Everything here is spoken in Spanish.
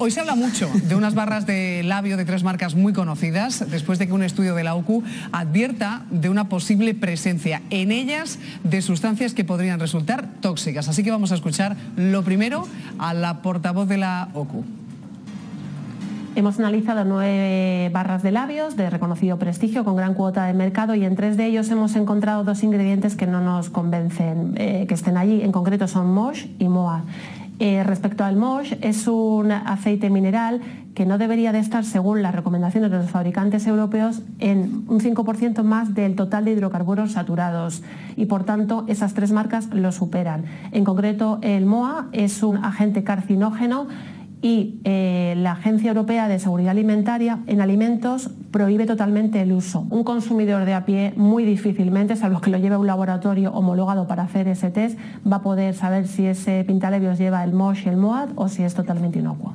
Hoy se habla mucho de unas barras de labio de tres marcas muy conocidas después de que un estudio de la OCU advierta de una posible presencia en ellas de sustancias que podrían resultar tóxicas. Así que vamos a escuchar lo primero a la portavoz de la OCU. Hemos analizado 9 barras de labios de reconocido prestigio con gran cuota de mercado y en 3 de ellos hemos encontrado 2 ingredientes que no nos convencen que estén allí. En concreto son MOSH y MOAH. Respecto al MOSH, es un aceite mineral que no debería de estar, según las recomendaciones de los fabricantes europeos, en un 5% más del total de hidrocarburos saturados y, por tanto, esas 3 marcas lo superan. En concreto, el MOAH es un agente carcinógeno y la Agencia Europea de Seguridad Alimentaria en alimentos prohíbe totalmente el uso. Un consumidor de a pie muy difícilmente, salvo que lo lleve a un laboratorio homologado para hacer ese test, va a poder saber si ese pintalabios lleva el MOSH y el MOAH o si es totalmente inocuo.